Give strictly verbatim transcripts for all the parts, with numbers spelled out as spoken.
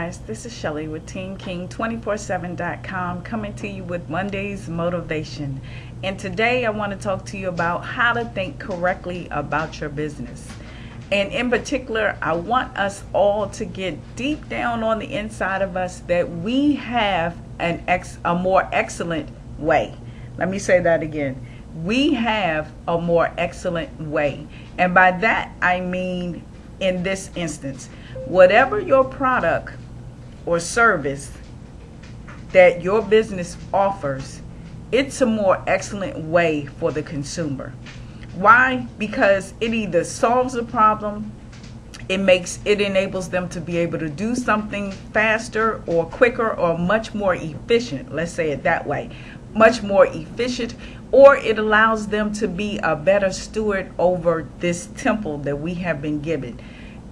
guys, this is Shelly with Team King twenty-four seven dot com coming to you with Monday's Motivation. And today I want to talk to you about how to think correctly about your business. And in particular, I want us all to get deep down on the inside of us that we have an ex a more excellent way. Let me say that again. We have a more excellent way. And by that I mean, in this instance, whatever your product or service that your business offers, it's a more excellent way for the consumer. Why? Because it either solves a problem, it makes it enables them to be able to do something faster or quicker or much more efficient, let's say it that way, much more efficient, or it allows them to be a better steward over this temple that we have been given.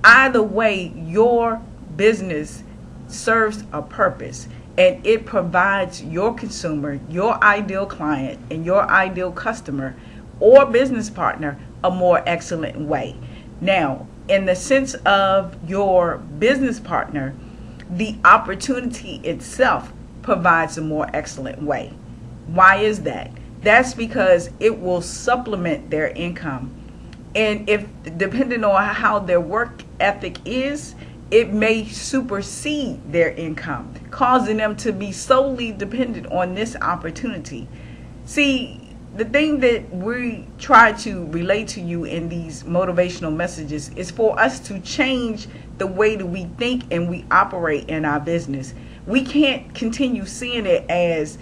Either way, your business serves a purpose, and it provides your consumer, your ideal client, and your ideal customer or business partner a more excellent way. Now, in the sense of your business partner, the opportunity itself provides a more excellent way. Why is that? That's because it will supplement their income. And if, depending on how their work ethic is, it may supersede their income, causing them to be solely dependent on this opportunity. See, the thing that we try to relate to you in these motivational messages is for us to change the way that we think and we operate in our business. We can't continue seeing it as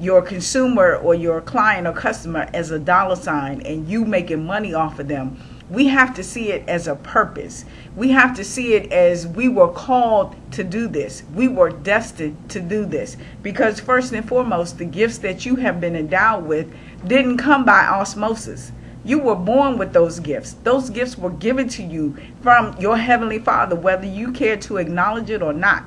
your consumer or your client or customer as a dollar sign and you making money off of them. We have to see it as a purpose. We have to see it as we were called to do this. We were destined to do this. Because first and foremost, the gifts that you have been endowed with didn't come by osmosis. You were born with those gifts. Those gifts were given to you from your Heavenly Father, whether you care to acknowledge it or not.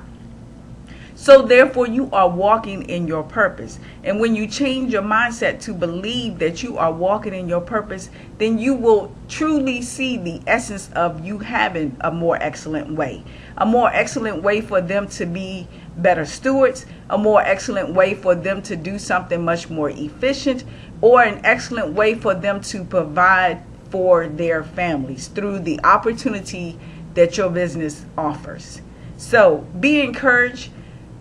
So therefore, you are walking in your purpose. And when you change your mindset to believe that you are walking in your purpose, then you will truly see the essence of you having a more excellent way. A more excellent way for them to be better stewards, a more excellent way for them to do something much more efficient, or an excellent way for them to provide for their families through the opportunity that your business offers. So be encouraged.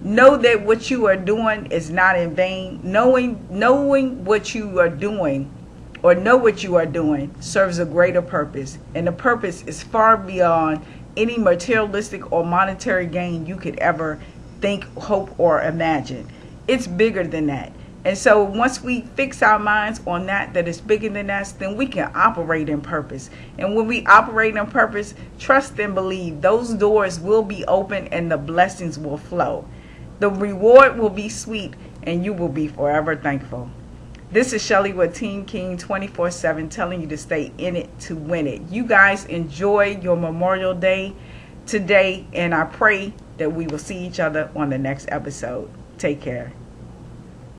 Know that what you are doing is not in vain. Knowing, knowing what you are doing, or know what you are doing, serves a greater purpose. And the purpose is far beyond any materialistic or monetary gain you could ever think, hope, or imagine. It's bigger than that. And so once we fix our minds on that, that is bigger than us, then we can operate in purpose. And when we operate in purpose, trust and believe those doors will be open and the blessings will flow. The reward will be sweet, and you will be forever thankful. This is Shelly with Team King twenty-four seven telling you to stay in it to win it. You guys enjoy your Memorial Day today, and I pray that we will see each other on the next episode. Take care.